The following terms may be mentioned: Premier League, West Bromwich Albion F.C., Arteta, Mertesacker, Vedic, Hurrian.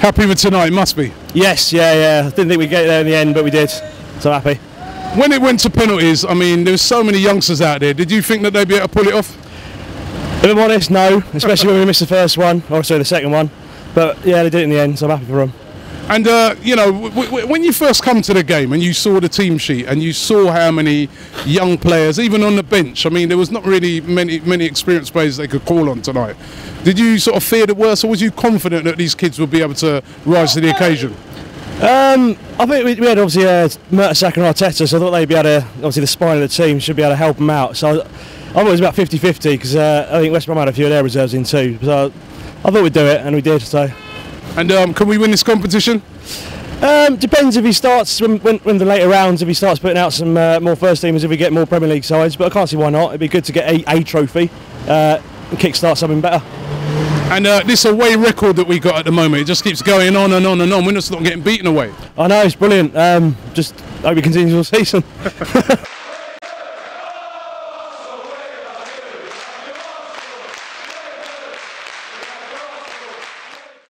Happy with tonight, must be. Yes, yeah. I didn't think we'd get there in the end, but we did. So happy. When it went to penalties, I mean, there was so many youngsters out there. Did you think that they'd be able to pull it off? If I'm honest, no. Especially when we missed the first one, or sorry, the second one. But yeah, they did it in the end, so I'm happy for them. And you know, when you first come to the game and you saw the team sheet and you saw how many young players, even on the bench, I mean, there was not really many experienced players they could call on tonight. Did you sort of fear the worst, or was you confident that these kids would be able to rise to the occasion? I think we had obviously Mertesacker and Arteta, so I thought they'd be able to, obviously the spine of the team should be able to help them out. So I thought it was about 50-50 because I think West Brom had a few of their reserves in too. So I thought we'd do it, and we did. So. And can we win this competition? Depends if he starts, when the later rounds, if he starts putting out some more first teamers, if we get more Premier League sides, but I can't see why not. It'd be good to get a trophy and kickstart something better. And this away record that we got at the moment, it just keeps going on and on and on. We're just not getting beaten away. I know, it's brilliant. Just hope we continue all season.